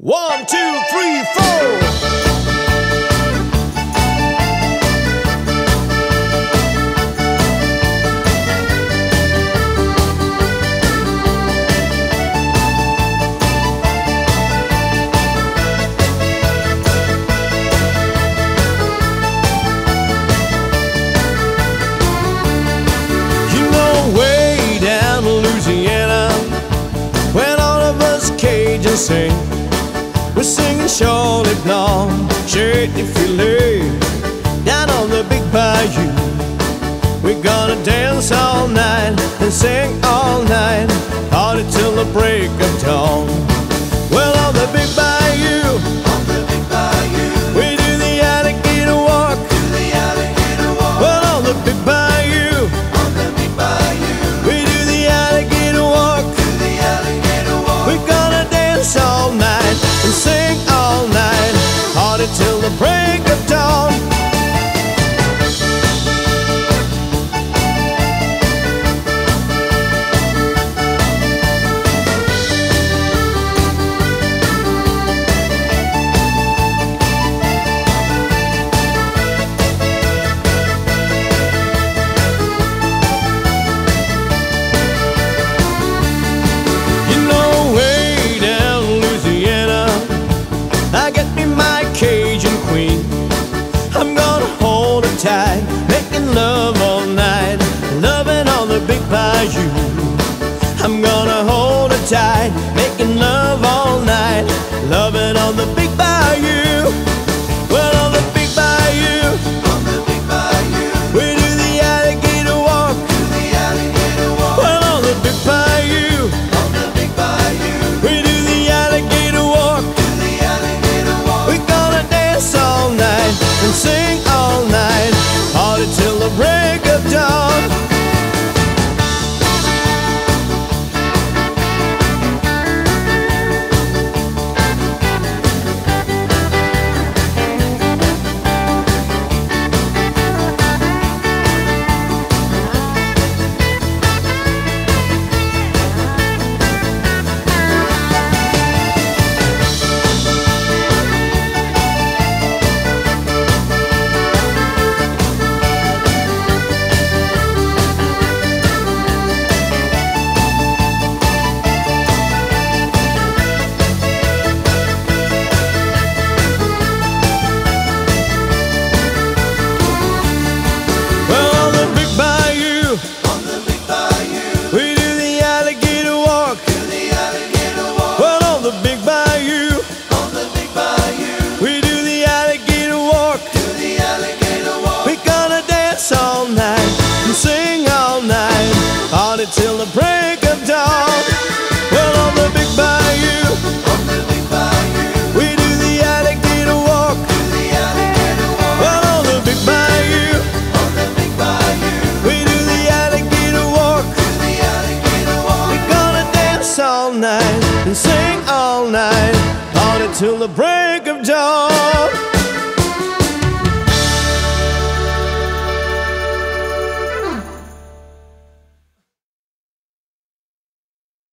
1, 2, 3, 4. Sing. We're singing Charlie Blonde, Shirley Filet, down on the big bayou. We're gonna dance all night and sing all night, party till the break of dawn. Well, on the big bayou, we do the alligator walk. Well, on the big bayou. All night and sing all night, party till the break of dawn. Making love all night, loving on the big bayou. I'm gonna hold her tight, making love all night, loving on the big bayou. Well, on the big bayou, we do the alligator walk. Well, on the big bayou, we do the alligator walk. We're gonna dance all night and sing all night, party till the break of dawn. Till the break of dawn. Well, on the big bayou, we do the alligator walk. Well, on the big bayou, we do the alligator walk. We're gonna dance all night and sing all night, party till the break of dawn.